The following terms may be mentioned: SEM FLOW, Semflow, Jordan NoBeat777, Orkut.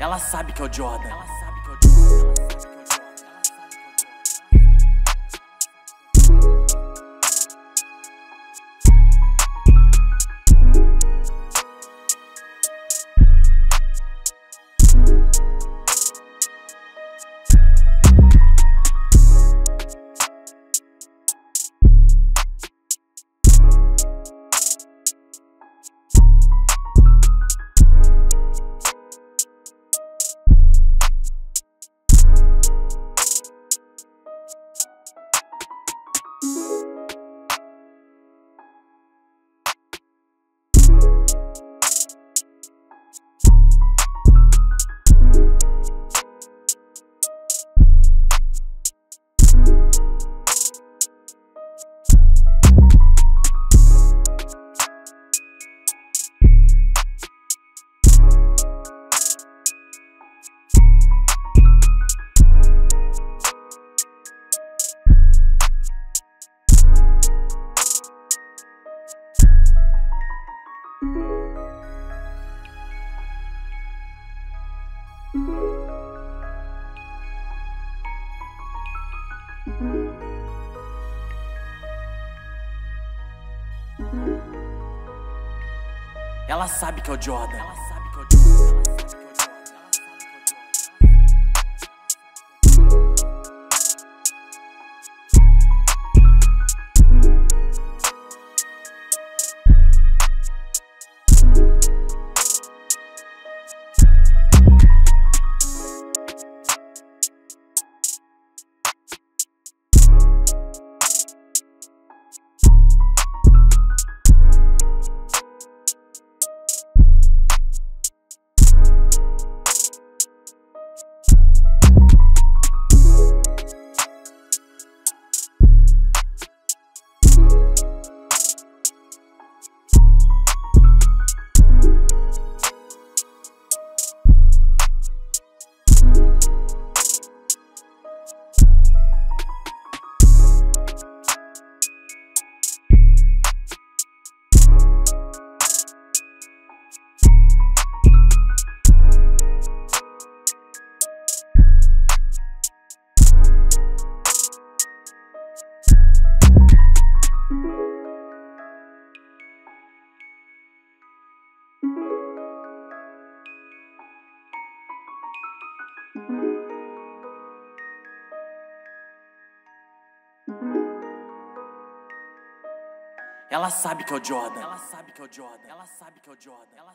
Ela sabe que é o Jordan. Ela sabe que é o Jordan. Ela sabe que é o Jordan. Ela sabe que é o Jordan. Ela sabe que é o Jordan. Ela sabe que é o Jordan. Ela sabe que é o Jordan. Ela